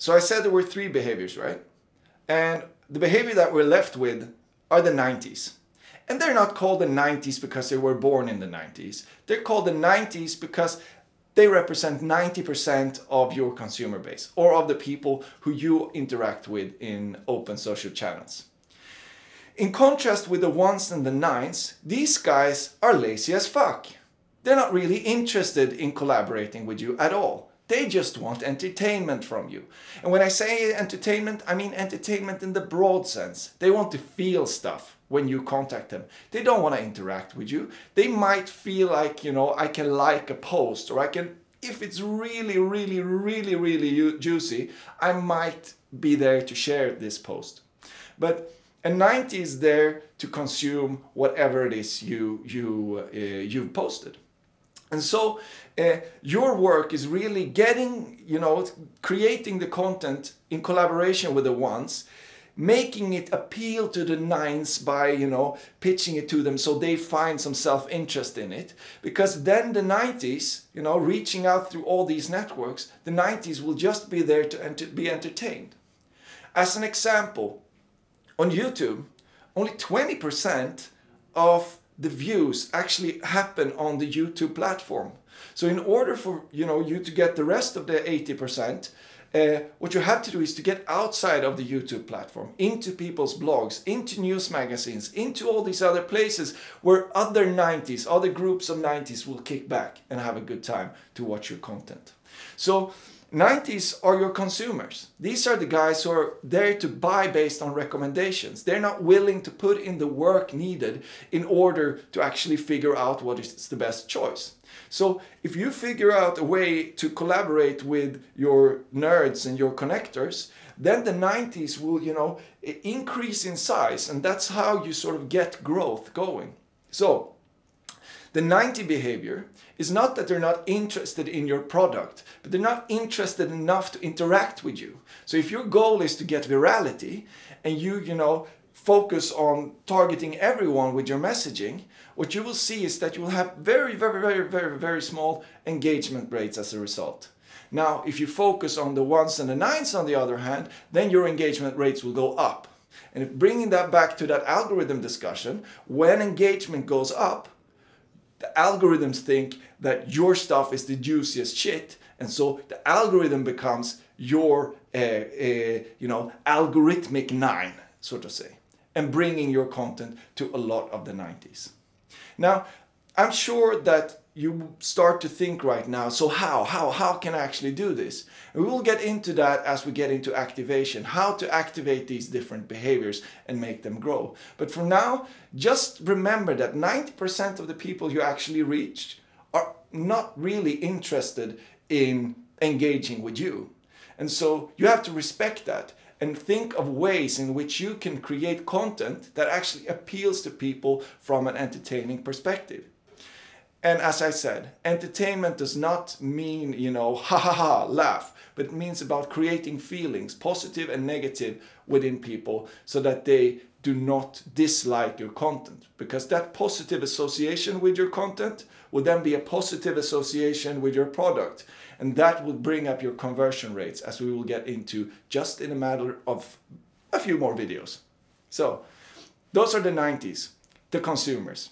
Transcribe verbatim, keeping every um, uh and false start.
So I said there were three behaviors, right? And the behavior that we're left with are the nineties. And they're not called the nineties because they were born in the nineties. They're called the nineties because they represent ninety percent of your consumer base or of the people who you interact with in open social channels. In contrast with the ones and the nines, these guys are lazy as fuck. They're not really interested in collaborating with you at all. They just want entertainment from you. And when I say entertainment, I mean entertainment in the broad sense. They want to feel stuff when you contact them. They don't want to interact with you. They might feel like, you know, I can like a post, or I can, if it's really, really, really, really juicy, I might be there to share this post. But a ninety is there to consume whatever it is you, you, uh, you've posted. And so uh, your work is really getting, you know, creating the content in collaboration with the ones, making it appeal to the nines by, you know, pitching it to them so they find some self-interest in it. Because then the nineties, you know, reaching out through all these networks, the nineties will just be there to ent- be entertained. As an example, on YouTube, only twenty percent of the views actually happen on the YouTube platform. So in order for, you know, you to get the rest of the eighty percent, uh, what you have to do is to get outside of the YouTube platform, into people's blogs, into news magazines, into all these other places where other nineties, other groups of nineties will kick back and have a good time to watch your content. So nineties are your consumers. These are the guys who are there to buy based on recommendations. They're not willing to put in the work needed in order to actually figure out what is the best choice. So if you figure out a way to collaborate with your nerds and your connectors, then the nineties will, you know, increase in size, and that's how you sort of get growth going. So the ninety behavior is not that they're not interested in your product, but they're not interested enough to interact with you. So if your goal is to get virality and you, you know, focus on targeting everyone with your messaging, what you will see is that you will have very, very, very, very, very small engagement rates as a result. Now, if you focus on the ones and the nines, on the other hand, then your engagement rates will go up. And if bringing that back to that algorithm discussion, when engagement goes up, the algorithms think that your stuff is the juiciest shit, and so the algorithm becomes your, uh, uh, you know, algorithmic nine, so to say, and bringing your content to a lot of the nineties. Now, I'm sure that you start to think right now, so how, how, how can I actually do this? And we will get into that as we get into activation, how to activate these different behaviors and make them grow. But for now, just remember that ninety percent of the people you actually reach are not really interested in engaging with you. And so you have to respect that and think of ways in which you can create content that actually appeals to people from an entertaining perspective. And as I said, entertainment does not mean, you know, ha ha ha, laugh, but it means about creating feelings, positive and negative, within people so that they do not dislike your content. Because that positive association with your content will then be a positive association with your product. And that will bring up your conversion rates, as we will get into just in a matter of a few more videos. So those are the nineties, the consumers.